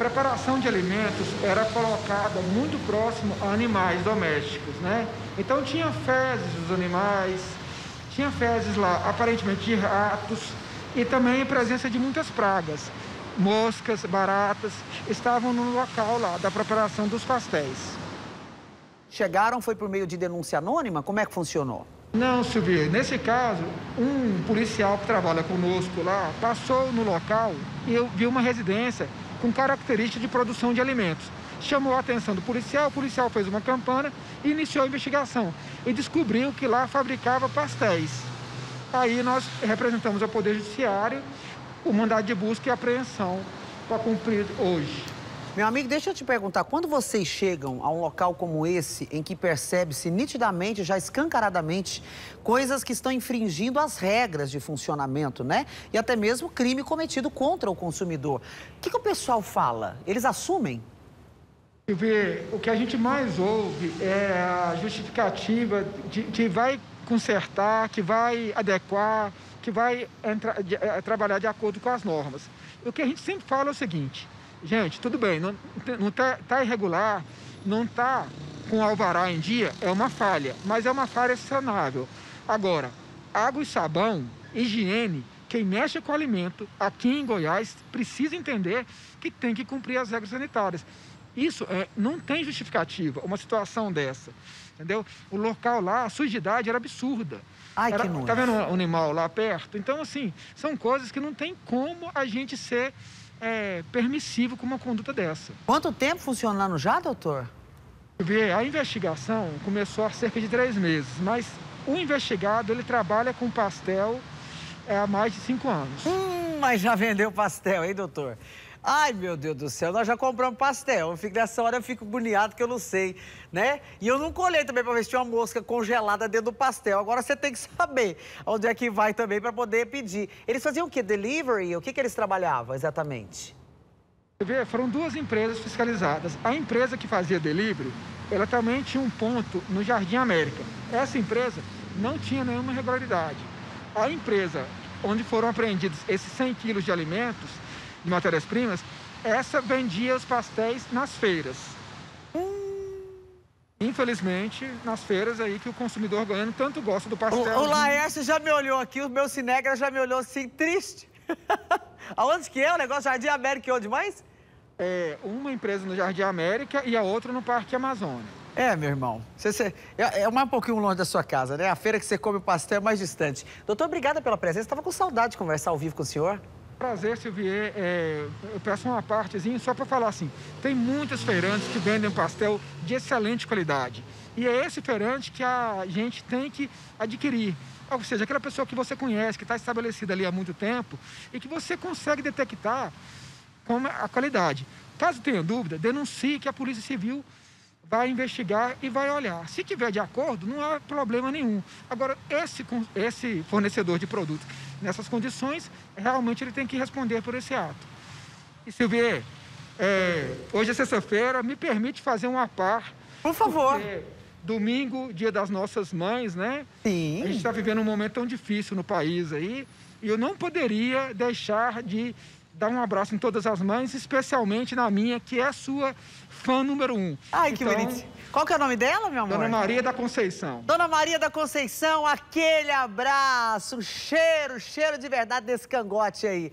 preparação de alimentos era colocada muito próximo a animais domésticos, né? Então tinha fezes dos animais, tinha fezes lá, aparentemente de ratos, e também a presença de muitas pragas. Moscas, baratas, estavam no local lá da preparação dos pastéis. Chegaram, foi por meio de denúncia anônima? Como é que funcionou? Não, Silvia. Nesse caso, um policial que trabalha conosco lá passou no local e eu vi uma residência com característica de produção de alimentos. Chamou a atenção do policial, o policial fez uma campana e iniciou a investigação. E descobriu que lá fabricava pastéis. Aí nós representamos ao Poder Judiciário o mandado de busca e apreensão para cumprir hoje. Meu amigo, deixa eu te perguntar, quando vocês chegam a um local como esse, em que percebe-se nitidamente, já escancaradamente, coisas que estão infringindo as regras de funcionamento, né? E até mesmo crime cometido contra o consumidor. O que o pessoal fala? Eles assumem? O que a gente mais ouve é a justificativa de que vai consertar, que vai adequar, que vai trabalhar de acordo com as normas. O que a gente sempre fala é o seguinte... Gente, tudo bem, não tá irregular, não tá com alvará em dia, é uma falha, mas é uma falha sanável. Agora, água e sabão, higiene, quem mexe com alimento aqui em Goiás precisa entender que tem que cumprir as regras sanitárias. Isso não tem justificativa, uma situação dessa, entendeu? O local lá, a sujidade era absurda. Ai, era, que nojo. Tá vendo um animal lá perto? Então, assim, são coisas que não tem como a gente ser... permissivo com uma conduta dessa. Quanto tempo funcionando já, doutor? A investigação começou há cerca de 3 meses, mas o investigado, ele trabalha com pastel há mais de 5 anos. Mas já vendeu pastel, hein, doutor? Ai, meu Deus do céu, nós já compramos pastel. Nessa hora eu fico agoniado que eu não sei, né? E eu não colhei também para ver se tinha uma mosca congelada dentro do pastel. Agora você tem que saber onde é que vai também para poder pedir. Eles faziam o quê? Delivery? O que que eles trabalhavam exatamente? Foram 2 empresas fiscalizadas. A empresa que fazia delivery, ela também tinha um ponto no Jardim América. Essa empresa não tinha nenhuma irregularidade. A empresa onde foram apreendidos esses 100 quilos de alimentos, de matérias-primas, essa vendia os pastéis nas feiras. Infelizmente, nas feiras aí que o consumidor goiano tanto gosta do pastel. O Laércio já me olhou aqui, o meu cinegra já me olhou assim, triste. Aonde que é o negócio? Jardim América e onde mais? É, uma empresa no Jardim América e a outra no Parque Amazônia. É, meu irmão, é mais um pouquinho longe da sua casa, né? A feira que você come o pastel é mais distante. Doutor, obrigada pela presença, estava com saudade de conversar ao vivo com o senhor. Prazer, Silvia. Eu peço uma partezinha só para falar assim, tem muitos feirantes que vendem pastel de excelente qualidade. E é esse feirante que a gente tem que adquirir. Ou seja, aquela pessoa que você conhece, que está estabelecida ali há muito tempo e que você consegue detectar como a qualidade. Caso tenha dúvida, denuncie que a Polícia Civil vai investigar e vai olhar. Se tiver de acordo, não há problema nenhum. Agora, esse fornecedor de produto, nessas condições, realmente ele tem que responder por esse ato. E, Silvia, hoje é sexta-feira, me permite fazer uma par. Por favor. Domingo, dia das nossas mães, né? Sim. A gente está vivendo um momento tão difícil no país aí, e eu não poderia deixar de dar um abraço em todas as mães, especialmente na minha, que é a sua fã número 1. Ai, então, que bonito. Qual que é o nome dela, meu amor? Dona Maria da Conceição. Dona Maria da Conceição, aquele abraço, um cheiro de verdade desse cangote aí.